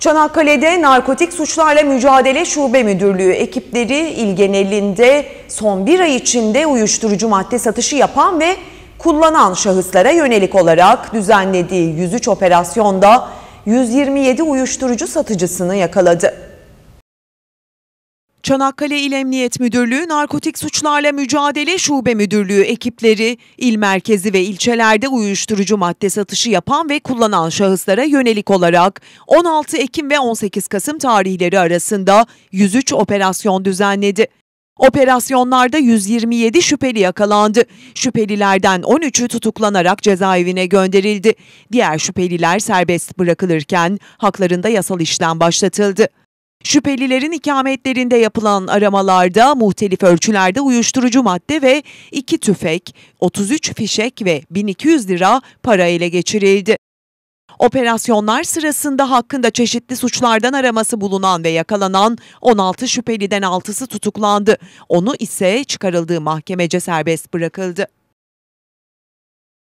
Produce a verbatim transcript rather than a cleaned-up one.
Çanakkale'de Narkotik Suçlarla Mücadele Şube Müdürlüğü ekipleri il genelinde son bir ay içinde uyuşturucu madde satışı yapan ve kullanan şahıslara yönelik olarak düzenlediği yüz üç operasyonda yüz yirmi yedi uyuşturucu satıcısını yakaladı. Çanakkale İl Emniyet Müdürlüğü Narkotik Suçlarla Mücadele Şube Müdürlüğü ekipleri il merkezi ve ilçelerde uyuşturucu madde satışı yapan ve kullanan şahıslara yönelik olarak on altı Ekim ve on sekiz Kasım tarihleri arasında yüz üç operasyon düzenledi. Operasyonlarda yüz yirmi yedi şüpheli yakalandı. Şüphelilerden on üçü tutuklanarak cezaevine gönderildi. Diğer şüpheliler serbest bırakılırken haklarında yasal işlem başlatıldı. Şüphelilerin ikametlerinde yapılan aramalarda muhtelif ölçülerde uyuşturucu madde ve iki tüfek, otuz üç fişek ve bin iki yüz lira para ele geçirildi. Operasyonlar sırasında hakkında çeşitli suçlardan araması bulunan ve yakalanan on altı şüpheliden altısı tutuklandı. onu ise çıkarıldığı mahkemece serbest bırakıldı.